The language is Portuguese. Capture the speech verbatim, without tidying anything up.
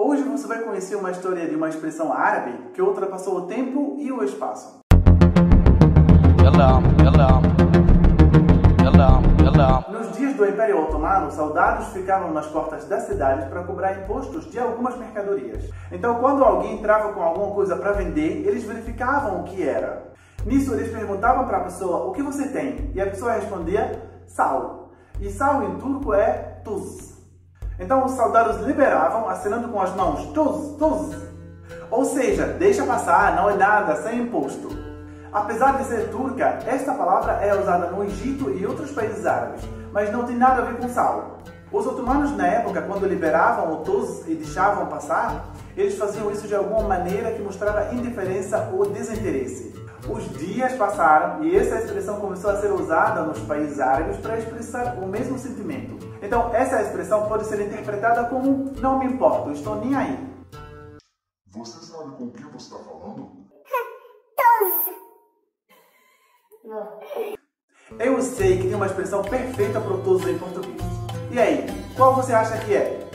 Hoje você vai conhecer uma história de uma expressão árabe que ultrapassou o tempo e o espaço. Nos dias do Império Otomano, soldados ficavam nas portas das cidades para cobrar impostos de algumas mercadorias. Então, quando alguém entrava com alguma coisa para vender, eles verificavam o que era. Nisso, eles perguntavam para a pessoa: o que você tem? E a pessoa respondia: sal. E sal em turco é tuz. Então os soldados liberavam, assinando com as mãos: tuz, tuz. Ou seja, deixa passar, não é nada, sem imposto. Apesar de ser turca, esta palavra é usada no Egito e outros países árabes, mas não tem nada a ver com sal. Os otomanos na época, quando liberavam o tuz e deixavam passar, eles faziam isso de alguma maneira que mostrava indiferença ou desinteresse. Os dias passaram e essa expressão começou a ser usada nos países árabes para expressar o mesmo sentimento. Então, essa expressão pode ser interpretada como não me importo, estou nem aí. Você sabe com o que você está falando? Tuz. Eu sei que tem uma expressão perfeita para o tuz em português. E aí, qual você acha que é?